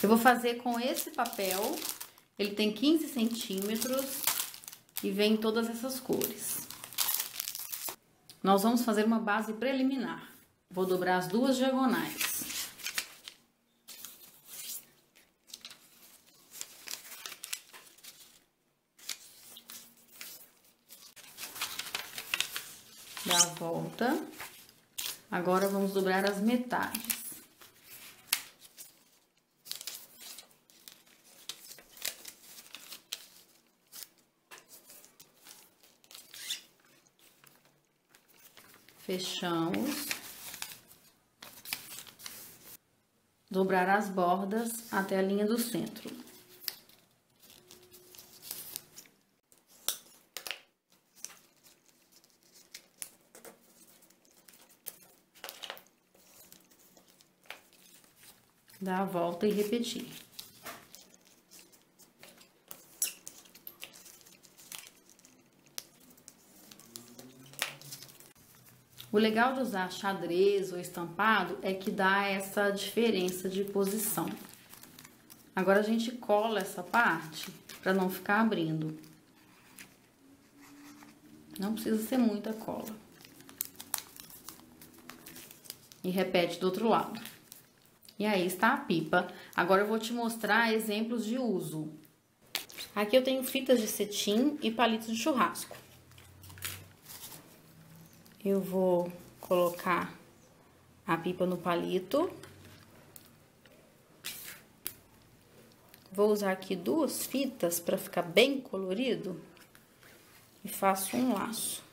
Eu vou fazer com esse papel, ele tem 15 centímetros e vem todas essas cores. Nós vamos fazer uma base preliminar. Vou dobrar as duas diagonais. Dá a volta. Agora vamos dobrar as metades. Fechamos. Dobrar as bordas até a linha do centro. Dá a volta e repetir. O legal de usar xadrez ou estampado é que dá essa diferença de posição. Agora a gente cola essa parte para não ficar abrindo. Não precisa ser muita cola. E repete do outro lado. E aí está a pipa. Agora eu vou te mostrar exemplos de uso. Aqui eu tenho fitas de cetim e palitos de churrasco. Eu vou colocar a pipa no palito. Vou usar aqui duas fitas para ficar bem colorido. E faço um laço.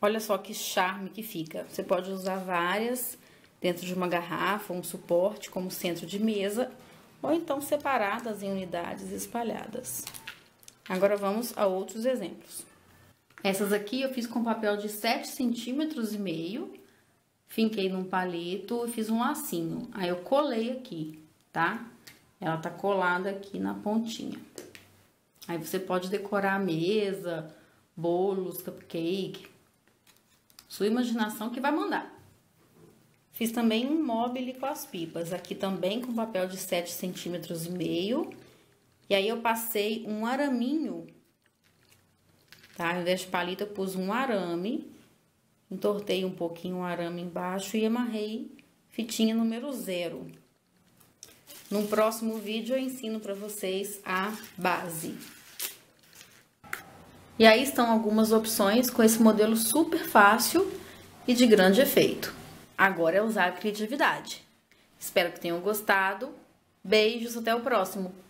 Olha só que charme que fica. Você pode usar várias dentro de uma garrafa, um suporte como centro de mesa, ou então separadas em unidades espalhadas. Agora vamos a outros exemplos. Essas aqui eu fiz com papel de 7,5 cm, finquei num palito e fiz um lacinho. Aí eu colei aqui, tá? Ela tá colada aqui na pontinha. Aí você pode decorar a mesa, bolos, cupcake. Sua imaginação que vai mandar. Fiz também um móvel com as pipas, aqui também com papel de 7,5 cm. E aí eu passei um araminho, tá? Ao invés de palito, eu pus um arame, entortei um pouquinho o arame embaixo e amarrei fitinha número 0. No próximo vídeo eu ensino para vocês a base. E aí estão algumas opções com esse modelo super fácil e de grande efeito. Agora é usar a criatividade. Espero que tenham gostado. Beijos, até o próximo!